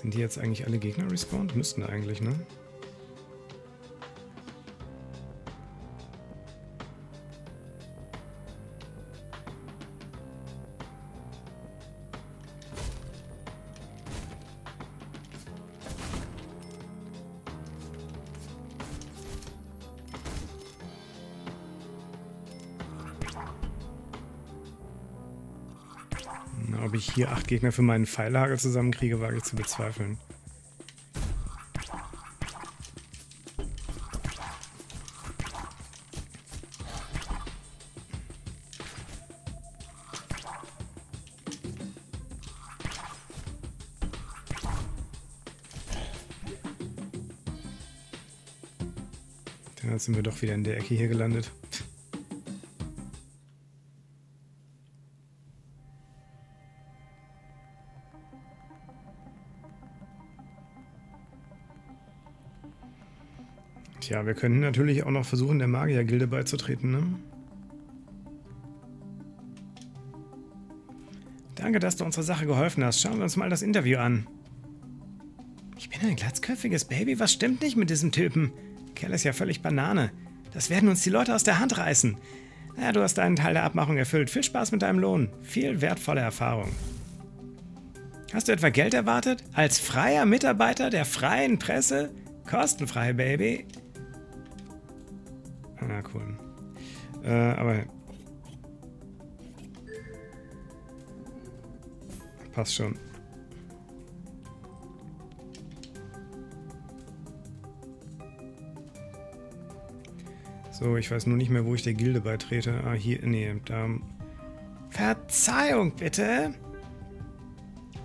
Sind die jetzt eigentlich alle Gegner respawned? Müssten eigentlich, ne? Ob ich hier 8 Gegner für meinen Pfeilhagel zusammenkriege, wage ich zu bezweifeln. Dann sind wir doch wieder in der Ecke hier gelandet. Ja, wir können natürlich auch noch versuchen, der Magier-Gilde beizutreten, ne? Danke, dass du unserer Sache geholfen hast. Schauen wir uns mal das Interview an. Ich bin ein glatzköpfiges Baby. Was stimmt nicht mit diesem Typen? Der Kerl ist ja völlig Banane. Das werden uns die Leute aus der Hand reißen. Naja, du hast deinen Teil der Abmachung erfüllt. Viel Spaß mit deinem Lohn. Viel wertvolle Erfahrung. Hast du etwa Geld erwartet? Als freier Mitarbeiter der freien Presse? Kostenfrei, Baby. Na cool. Aber passt schon. So, ich weiß nur nicht mehr, wo ich der Gilde beitrete. Ah, hier, nee, da. Verzeihung, bitte!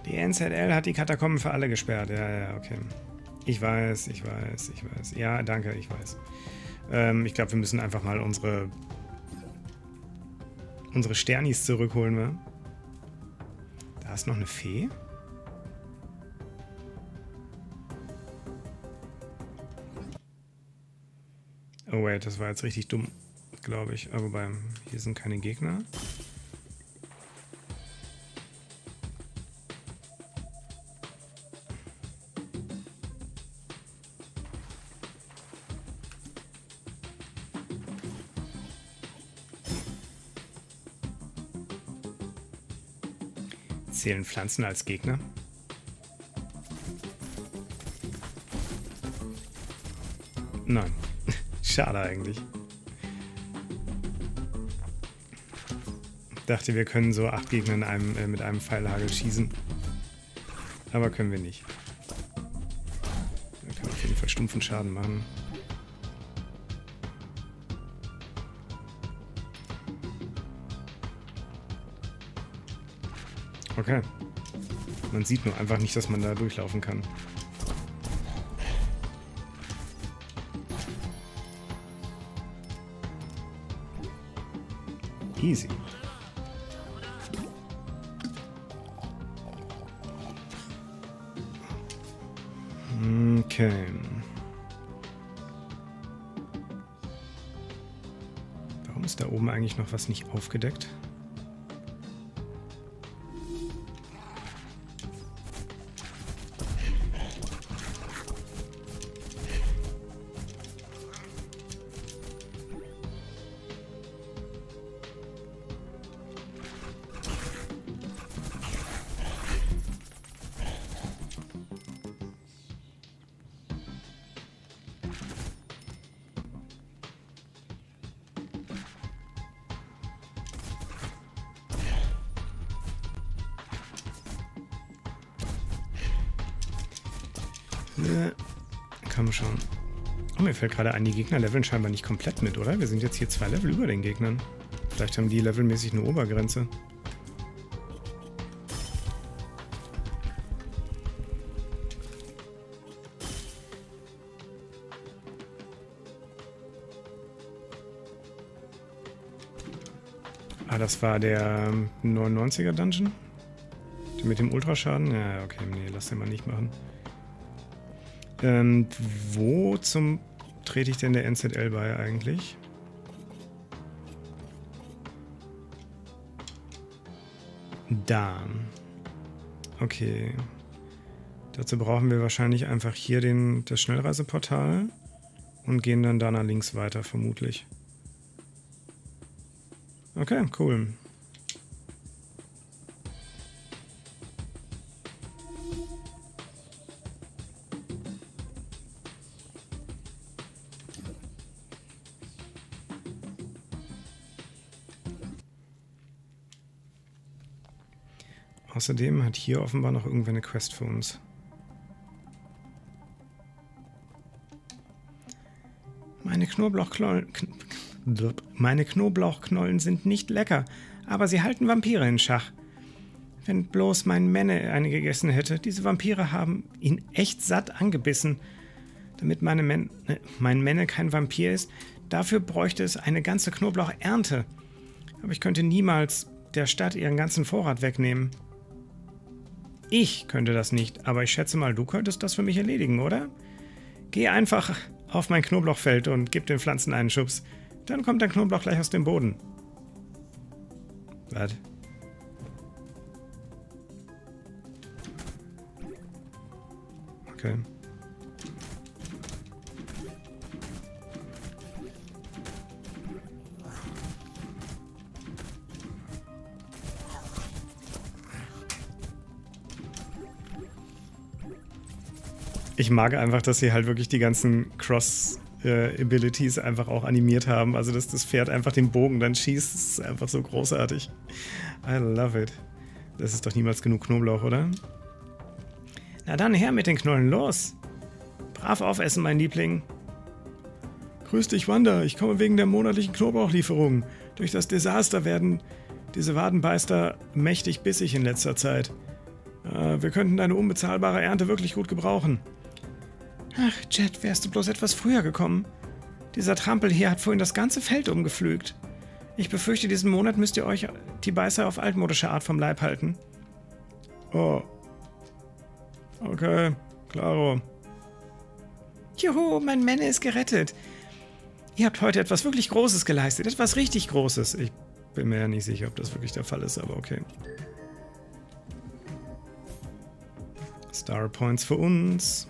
Die NZL hat die Katakomben für alle gesperrt. Ja, ja, okay. Ich weiß, ich weiß, ich weiß. Ja, danke, ich weiß. Ich glaube, wir müssen einfach mal unsere Sternis zurückholen, ne? Da ist noch eine Fee. Oh wait, das war jetzt richtig dumm, glaube ich. Aber hier sind keine Gegner. Zählen Pflanzen als Gegner? Nein. Schade eigentlich. Ich dachte, wir können so 8 Gegner in einem, mit einem Pfeilhagel schießen. Aber können wir nicht. Da kann man auf jeden Fall stumpfen Schaden machen. Okay. Man sieht nur einfach nicht, dass man da durchlaufen kann. Easy. Okay. Warum ist da oben eigentlich noch was nicht aufgedeckt? Kann man schauen. Oh, mir fällt gerade ein, die Gegner leveln scheinbar nicht komplett mit, oder? Wir sind jetzt hier 2 Level über den Gegnern. Vielleicht haben die levelmäßig eine Obergrenze. Ah, das war der 99er Dungeon? Mit dem Ultraschaden? Ja, okay, nee, lass den mal nicht machen. Wo trete ich denn der NZL bei eigentlich? Da. Okay. Dazu brauchen wir wahrscheinlich einfach hier das Schnellreiseportal und gehen dann da nach links weiter, vermutlich. Okay, cool. Außerdem hat hier offenbar noch irgendwer eine Quest für uns. Meine Knoblauchknollen sind nicht lecker, aber sie halten Vampire in Schach. Wenn bloß mein Männer eine gegessen hätte, diese Vampire haben ihn echt satt angebissen. Damit mein Männer kein Vampir ist, dafür bräuchte es eine ganze Knoblauchernte. Aber ich könnte niemals der Stadt ihren ganzen Vorrat wegnehmen. Ich könnte das nicht, aber ich schätze mal, du könntest das für mich erledigen, oder? Geh einfach auf mein Knoblauchfeld und gib den Pflanzen einen Schubs. Dann kommt der Knoblauch gleich aus dem Boden. Was? Okay. Ich mag einfach, dass sie halt wirklich die ganzen Cross-Abilities einfach auch animiert haben. Also, dass das Pferd einfach den Bogen dann schießt, ist einfach so großartig. I love it. Das ist doch niemals genug Knoblauch, oder? Na dann, her mit den Knollen, los! Brav aufessen, mein Liebling. Grüß dich, Wanda. Ich komme wegen der monatlichen Knoblauchlieferung. Durch das Desaster werden diese Wadenbeister mächtig bissig in letzter Zeit. Wir könnten deine unbezahlbare Ernte wirklich gut gebrauchen. Ach, Jet, wärst du bloß etwas früher gekommen. Dieser Trampel hier hat vorhin das ganze Feld umgepflügt. Ich befürchte, diesen Monat müsst ihr euch die Beißer auf altmodische Art vom Leib halten. Oh. Okay, klaro. Juhu, mein Männer ist gerettet. Ihr habt heute etwas wirklich Großes geleistet, etwas richtig Großes. Ich bin mir ja nicht sicher, ob das wirklich der Fall ist, aber okay. Star Points für uns.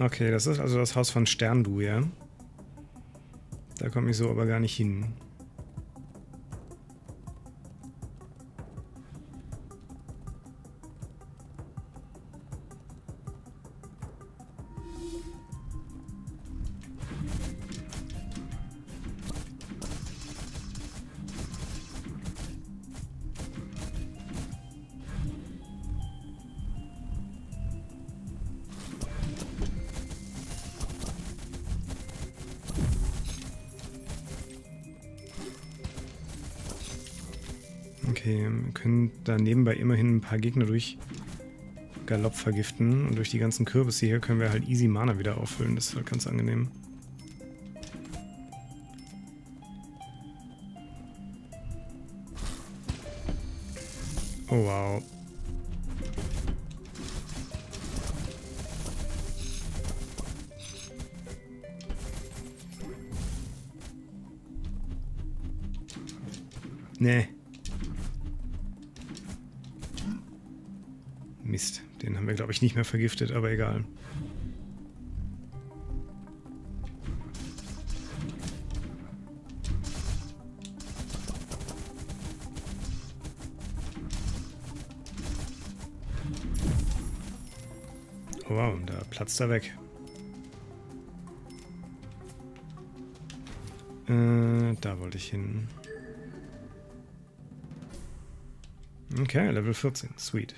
Okay, das ist also das Haus von Sterndu, ja? Da komme ich so aber gar nicht hin. Okay, wir können da nebenbei immerhin ein paar Gegner durch Galopp vergiften. Und durch die ganzen Kürbisse hier können wir halt easy Mana wieder auffüllen. Das ist halt ganz angenehm. Oh wow. Nee. Mist, den haben wir, glaube ich, nicht mehr vergiftet, aber egal. Oh wow, da platzt er weg. Da wollte ich hin. Okay, Level 14, sweet.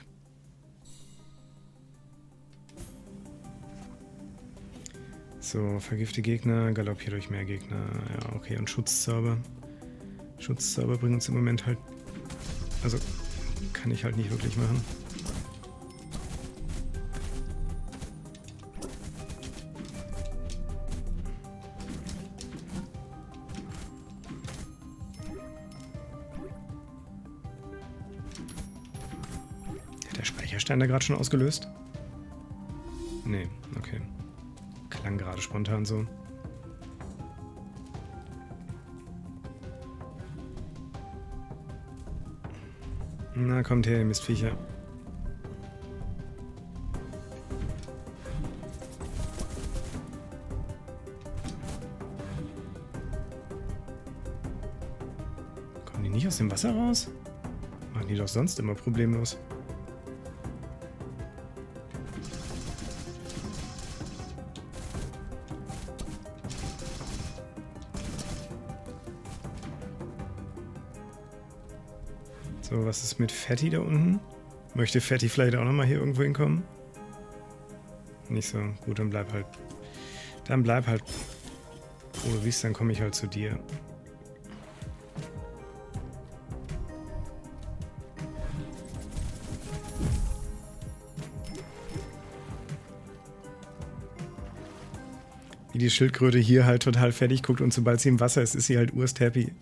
So, vergifte Gegner, Galopp hier durch mehr Gegner. Ja, okay, und Schutzzauber. Schutzzauber bringen uns im Moment halt... Also, kann ich halt nicht wirklich machen. Hat der Speicherstein da gerade schon ausgelöst? Nee, okay. Gerade spontan so. Na, kommt her, ihr Mistviecher. Kommen die nicht aus dem Wasser raus? Machen die doch sonst immer problemlos. So, was ist mit Fatty da unten? Möchte Fatty vielleicht auch nochmal hier irgendwo hinkommen? Nicht so. Gut, dann bleib halt. Dann bleib halt. Oh, du siehst, dann komme ich halt zu dir. Wie die Schildkröte hier halt total fertig guckt und sobald sie im Wasser ist, ist sie halt urst happy.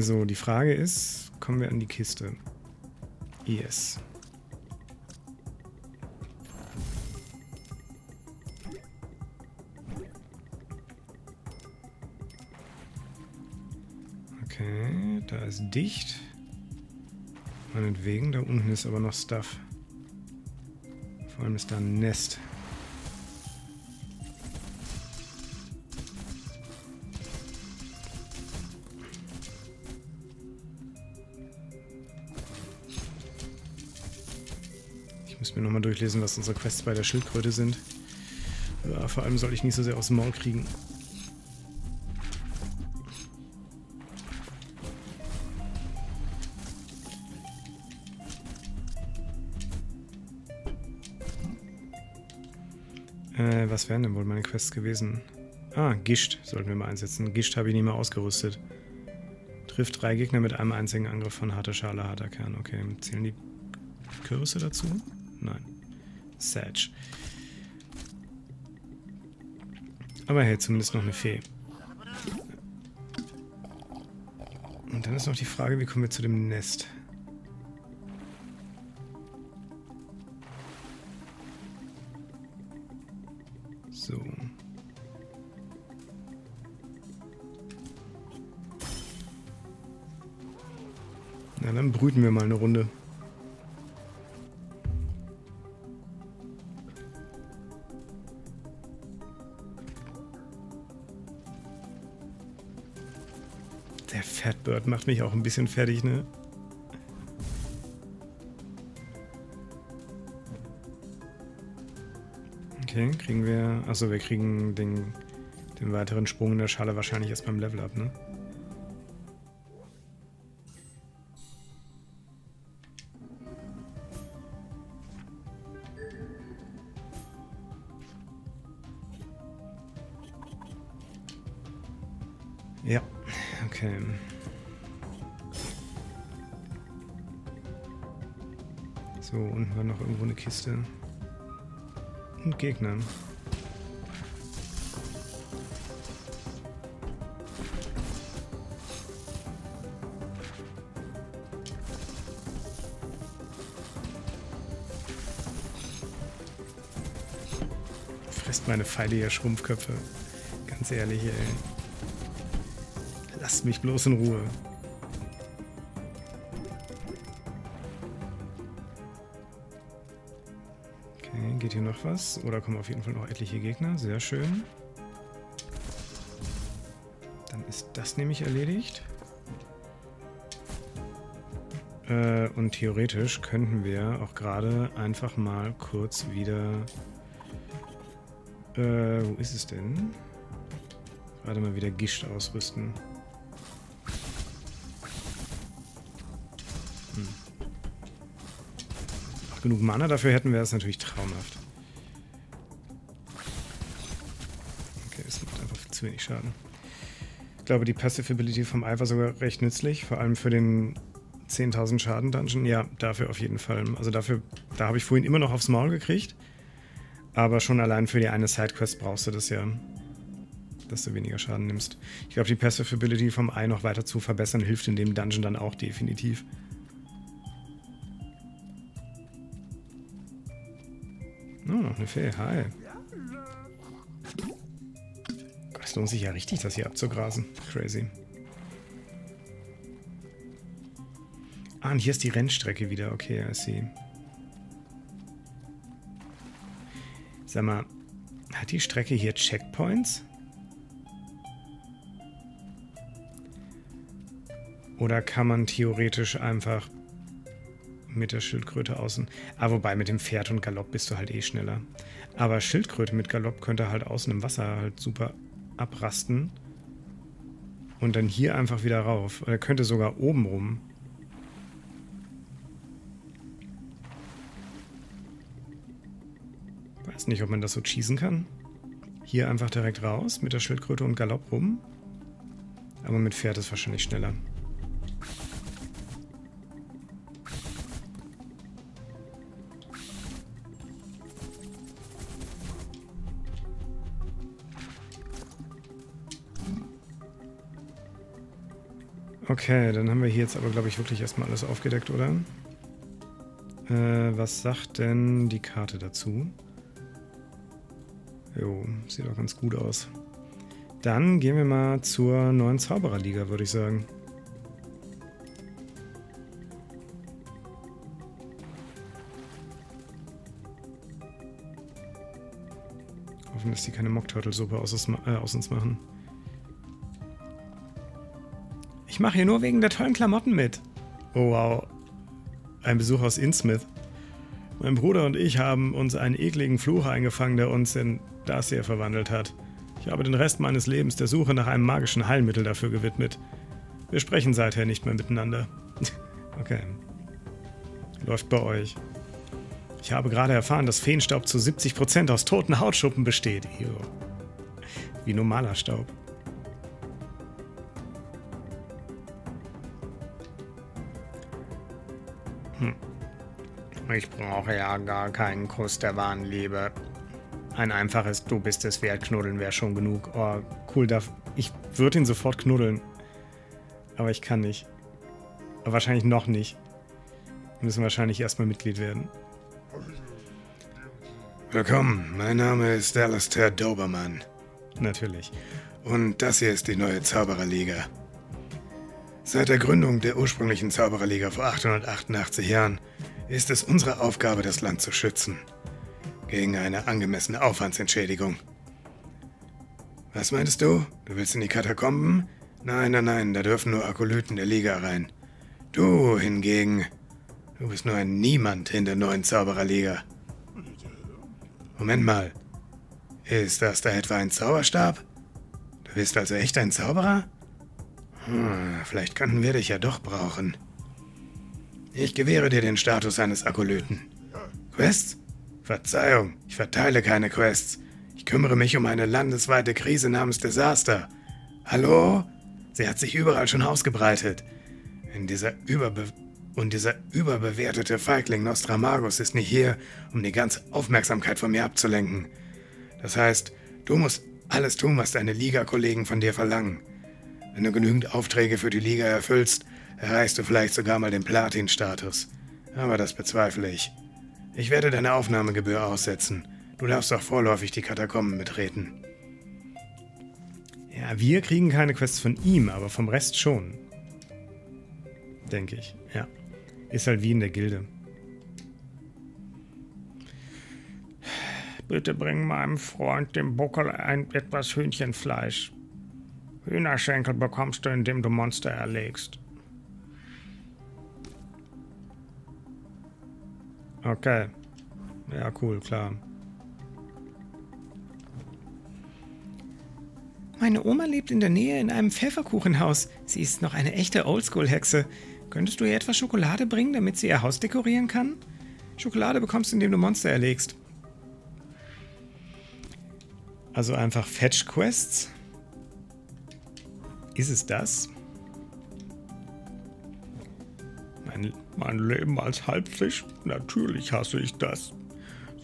So, die Frage ist, kommen wir an die Kiste? Yes. Okay, da ist dicht. Meinetwegen, da unten ist aber noch Stuff. Vor allem ist da ein Nest. Nochmal durchlesen, was unsere Quests bei der Schildkröte sind. Ja, vor allem soll ich nicht so sehr aus dem Maul kriegen. Was wären denn wohl meine Quests gewesen? Ah, Gischt sollten wir mal einsetzen. Gischt habe ich nicht mehr ausgerüstet. Trifft 3 Gegner mit einem einzigen Angriff von harter Schale, harter Kern. Okay, zählen die Kürbisse dazu? Nein. Satch. Aber hey, zumindest noch eine Fee. Und dann ist noch die Frage, wie kommen wir zu dem Nest? So. Na, dann brüten wir mal eine Runde. Fatbird macht mich auch ein bisschen fertig, ne? Okay, kriegen wir... Achso, wir kriegen den weiteren Sprung in der Schale wahrscheinlich erst beim Level-Up, ne? Ja, okay. So, unten war noch irgendwo eine Kiste. Und Gegner. Frisst meine Pfeile hier Schrumpfköpfe. Ganz ehrlich, ey. Lasst mich bloß in Ruhe. Geht hier noch was? Oder kommen auf jeden Fall noch etliche Gegner? Sehr schön. Dann ist das nämlich erledigt. Und theoretisch könnten wir auch gerade einfach mal kurz wieder... wo ist es denn? Gerade mal wieder Gischt ausrüsten. Genug Mana dafür hätten, wäre es natürlich traumhaft. Okay, es macht einfach zu wenig Schaden. Ich glaube, die Passive Ability vom Ei war sogar recht nützlich, vor allem für den 10.000 Schaden Dungeon. Ja, dafür auf jeden Fall. Also dafür, da habe ich vorhin immer noch aufs Maul gekriegt, aber schon allein für die eine Sidequest brauchst du das ja, dass du weniger Schaden nimmst. Ich glaube, die Passive Ability vom Ei noch weiter zu verbessern, hilft in dem Dungeon dann auch definitiv. Oh, noch eine Fee, hi. Gott, ist lohnt sich ja richtig, das hier abzugrasen. Crazy. Ah, und hier ist die Rennstrecke wieder. Okay, I see. Sag mal, hat die Strecke hier Checkpoints? Oder kann man theoretisch einfach mit der Schildkröte außen... Ah, wobei, mit dem Pferd und Galopp bist du halt eh schneller. Aber Schildkröte mit Galopp könnte halt außen im Wasser halt super abrasten. Und dann hier einfach wieder rauf. Oder könnte sogar oben rum. Weiß nicht, ob man das so cheesen kann. Hier einfach direkt raus mit der Schildkröte und Galopp rum. Aber mit Pferd ist wahrscheinlich schneller. Okay, dann haben wir hier jetzt aber, glaube ich, wirklich erstmal alles aufgedeckt, oder? Was sagt denn die Karte dazu? Jo, sieht doch ganz gut aus. Dann gehen wir mal zur neuen Zaubererliga, würde ich sagen. Hoffen, dass die keine Mock-Turtle-Suppe aus uns machen. Ich mache hier nur wegen der tollen Klamotten mit. Oh wow. Ein Besuch aus Innsmouth. Mein Bruder und ich haben uns einen ekligen Fluch eingefangen, der uns in das hier verwandelt hat. Ich habe den Rest meines Lebens der Suche nach einem magischen Heilmittel dafür gewidmet. Wir sprechen seither nicht mehr miteinander. Okay. Läuft bei euch. Ich habe gerade erfahren, dass Feenstaub zu 70% aus toten Hautschuppen besteht. Ew. Wie normaler Staub. Ich brauche ja gar keinen Kuss der wahren Liebe. Ein einfaches Du bist es wert knuddeln wäre schon genug. Oh, cool, ich würde ihn sofort knuddeln. Aber ich kann nicht. Aber wahrscheinlich noch nicht. Wir müssen wahrscheinlich erstmal Mitglied werden. Willkommen, mein Name ist Alastair Dobermann. Natürlich. Und das hier ist die neue Zaubererliga. Seit der Gründung der ursprünglichen Zaubererliga vor 888 Jahren ist es unsere Aufgabe, das Land zu schützen. Gegen eine angemessene Aufwandsentschädigung. Was meinst du? Du willst in die Katakomben? Nein, nein, nein, da dürfen nur Akolyten der Liga rein. Du hingegen, du bist nur ein Niemand in der neuen Zaubererliga. Moment mal. Ist das da etwa ein Zauberstab? Du bist also echt ein Zauberer? Vielleicht könnten wir dich ja doch brauchen. Ich gewähre dir den Status eines Akolyten. Quests? Verzeihung, ich verteile keine Quests. Ich kümmere mich um eine landesweite Krise namens Desaster. Hallo? Sie hat sich überall schon ausgebreitet. Und dieser überbewertete Feigling Nostramagus ist nicht hier, um die ganze Aufmerksamkeit von mir abzulenken. Das heißt, du musst alles tun, was deine Liga-Kollegen von dir verlangen. Wenn du genügend Aufträge für die Liga erfüllst, erreichst du vielleicht sogar mal den Platin-Status. Aber das bezweifle ich. Ich werde deine Aufnahmegebühr aussetzen. Du darfst auch vorläufig die Katakomben betreten. Ja, wir kriegen keine Quests von ihm, aber vom Rest schon. Denke ich, ja. Ist halt wie in der Gilde. Bitte bring meinem Freund, dem Buckel, etwas Hühnchenfleisch. Hühnerschenkel bekommst du, indem du Monster erlegst. Okay. Ja, cool, klar. Meine Oma lebt in der Nähe in einem Pfefferkuchenhaus. Sie ist noch eine echte Oldschool-Hexe. Könntest du ihr etwas Schokolade bringen, damit sie ihr Haus dekorieren kann? Schokolade bekommst du, indem du Monster erlegst. Also einfach Fetch-Quests? Ist es das? Mein Leben als Halbfisch? Natürlich hasse ich das.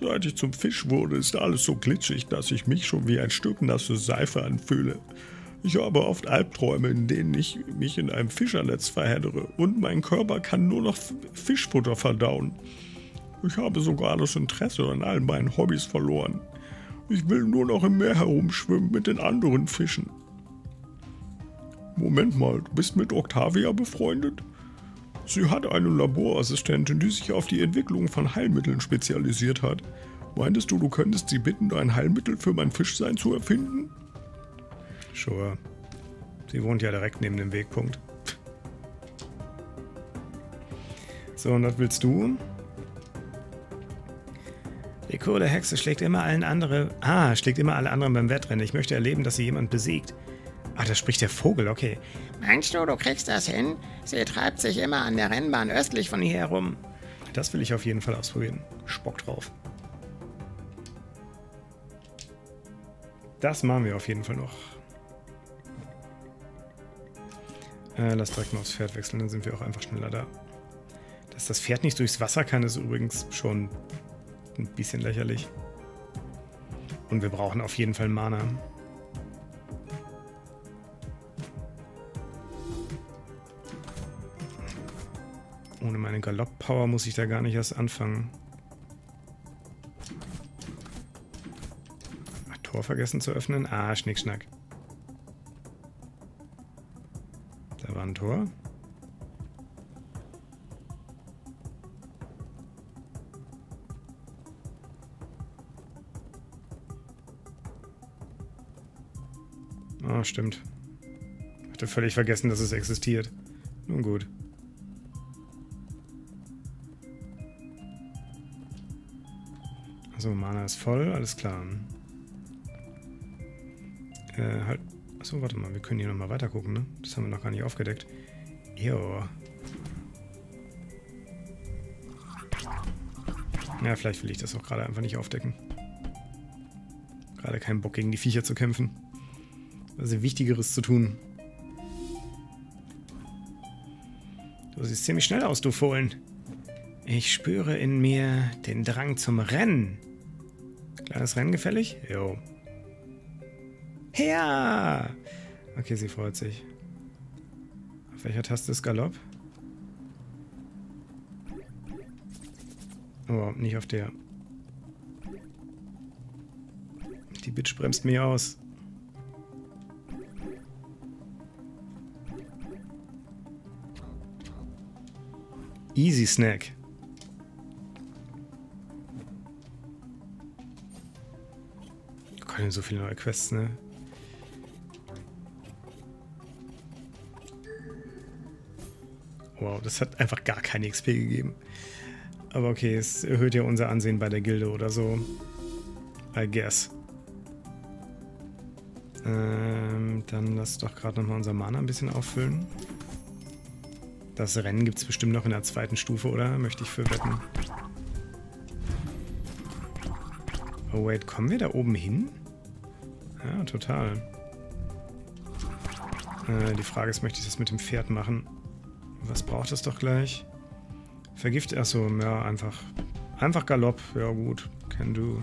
Seit ich zum Fisch wurde, ist alles so glitschig, dass ich mich schon wie ein Stück nasse Seife anfühle. Ich habe oft Albträume, in denen ich mich in einem Fischernetz verheddere und mein Körper kann nur noch Fischfutter verdauen. Ich habe sogar das Interesse an all meinen Hobbys verloren. Ich will nur noch im Meer herumschwimmen mit den anderen Fischen. Moment mal, du bist mit Octavia befreundet? Sie hat eine Laborassistentin, die sich auf die Entwicklung von Heilmitteln spezialisiert hat. Meintest du, du könntest sie bitten, ein Heilmittel für mein Fischsein zu erfinden? Sure. Sie wohnt ja direkt neben dem Wegpunkt. So, und was willst du? Die coole Hexe schlägt immer alle anderen beim Wettrennen. Ich möchte erleben, dass sie jemand besiegt. Ah, da spricht der Vogel, okay. Meinst du, du kriegst das hin? Sie treibt sich immer an der Rennbahn östlich von hier herum. Das will ich auf jeden Fall ausprobieren. Spock drauf. Das machen wir auf jeden Fall noch. Lass direkt mal aufs Pferd wechseln, dann sind wir auch einfach schneller da. Dass das Pferd nicht durchs Wasser kann, ist übrigens schon ein bisschen lächerlich. Und wir brauchen auf jeden Fall Mana. Ohne meine Galopp-Power muss ich da gar nicht erst anfangen. Ach, Tor vergessen zu öffnen? Ah, Schnickschnack. Da war ein Tor. Ah, stimmt. Ich hatte völlig vergessen, dass es existiert. Nun gut. So, Mana ist voll, alles klar. Halt. Achso, warte mal, wir können hier nochmal weiter gucken, ne? Das haben wir noch gar nicht aufgedeckt. Jo. Ja, vielleicht will ich das auch gerade einfach nicht aufdecken. Gerade keinen Bock, gegen die Viecher zu kämpfen. Also Wichtigeres zu tun. Du siehst ziemlich schnell aus, du Fohlen. Ich spüre in mir den Drang zum Rennen. Kleines Rennen gefällig? Jo. Ja! Okay, sie freut sich. Auf welcher Taste ist Galopp? Oh, nicht auf der. Die Bitch bremst mich aus. Easy Snack. Wir können so viele neue Quests, ne? Wow, das hat einfach gar keine XP gegeben. Aber okay, es erhöht ja unser Ansehen bei der Gilde oder so. I guess. Dann lass doch gerade nochmal unser Mana ein bisschen auffüllen. Das Rennen gibt es bestimmt noch in der zweiten Stufe, oder? Möchte ich für wetten. Oh wait, kommen wir da oben hin? Ja, total. Die Frage ist, möchte ich das mit dem Pferd machen? Was braucht es doch gleich? Vergift, achso, ja, einfach. Einfach Galopp, ja gut, can do.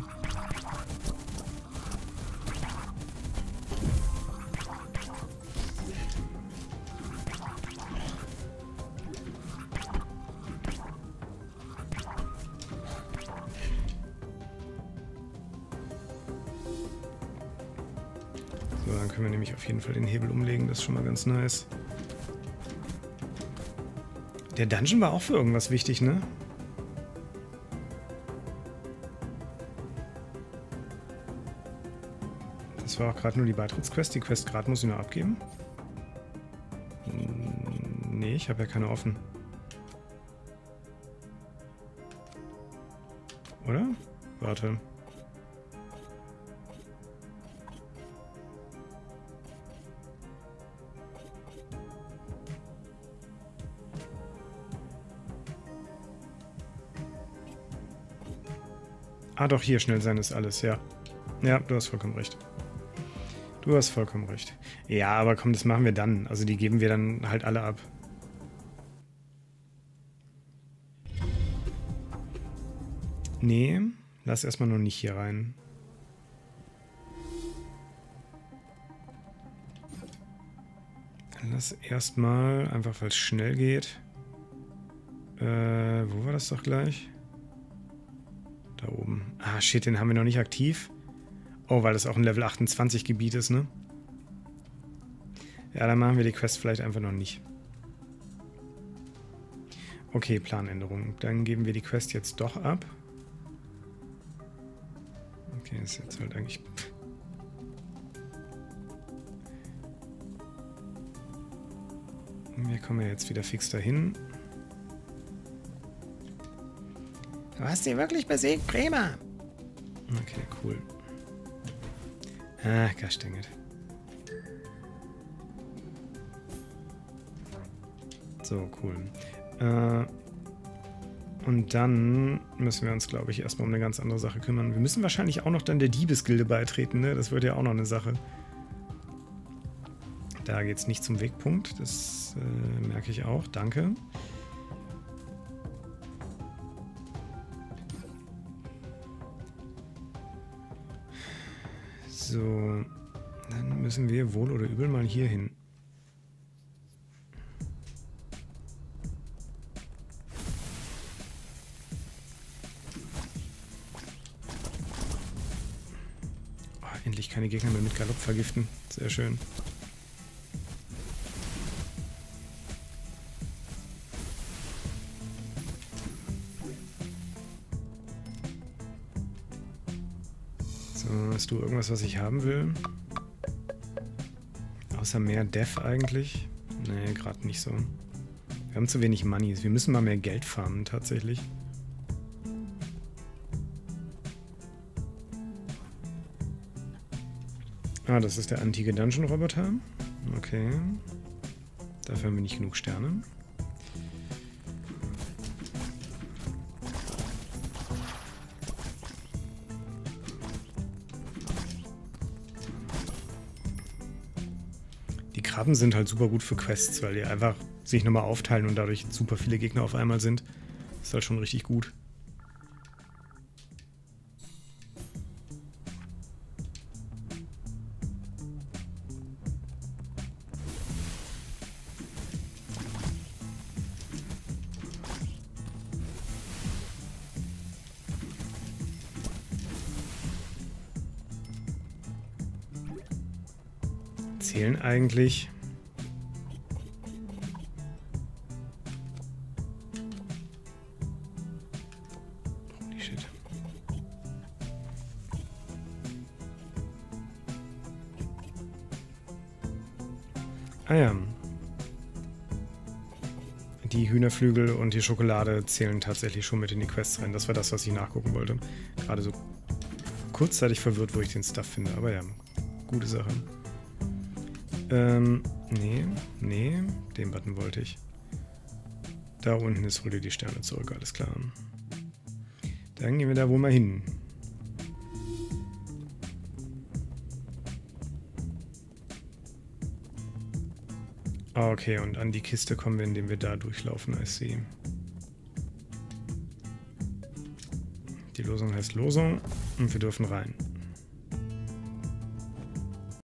So, dann können wir nämlich auf jeden Fall den Hebel umlegen, das ist schon mal ganz nice. Der Dungeon war auch für irgendwas wichtig, ne? Das war auch gerade nur die Beitrittsquest, die Quest gerade muss ich noch abgeben. Nee, ich habe ja keine offen. Oder? Warte. Ah doch, hier schnell sein ist alles, ja. Ja, du hast vollkommen recht. Du hast vollkommen recht. Ja, aber komm, das machen wir dann. Also die geben wir dann halt alle ab. Nee, lass erstmal noch nicht hier rein. Lass erstmal, einfach weil es schnell geht. Wo war das doch gleich? Da oben. Ah, shit, den haben wir noch nicht aktiv. Oh, weil das auch ein Level 28 Gebiet ist, ne? Ja, dann machen wir die Quest vielleicht einfach noch nicht. Okay, Planänderung. Dann geben wir die Quest jetzt doch ab. Okay, ist jetzt halt eigentlich... Wir kommen ja jetzt wieder fix dahin. Du hast sie wirklich besiegt, prima! Okay, cool. Ah, Gastengel. So, cool. Und dann müssen wir uns, glaube ich, erstmal um eine ganz andere Sache kümmern. Wir müssen wahrscheinlich auch noch dann der Diebesgilde beitreten, ne? Das wird ja auch noch eine Sache. Da geht es nicht zum Wegpunkt, das merke ich auch, danke. So, dann müssen wir wohl oder übel mal hier hin. Oh, endlich keine Gegner mehr mit Galopp vergiften, sehr schön. Du irgendwas, was ich haben will? Außer mehr Dev eigentlich? Nee, gerade nicht so. Wir haben zu wenig Moneys. Wir müssen mal mehr Geld farmen, tatsächlich. Ah, das ist der antike Dungeon-Roboter. Okay. Dafür haben wir nicht genug Sterne. Krabben sind halt super gut für Quests, weil die einfach sich nochmal aufteilen und dadurch super viele Gegner auf einmal sind. Ist halt schon richtig gut. Zählen eigentlich? Holy shit. Ah ja. Die Hühnerflügel und die Schokolade zählen tatsächlich schon mit in die Quests rein. Das war das, was ich nachgucken wollte. Gerade so kurzzeitig verwirrt, wo ich den Stuff finde. Aber ja, gute Sache. Nee, den Button wollte ich. Da unten ist, hol dir die Sterne zurück, alles klar. Dann gehen wir da wohl mal hin. Okay, und an die Kiste kommen wir, indem wir da durchlaufen, I see. Die Losung heißt Losung und wir dürfen rein.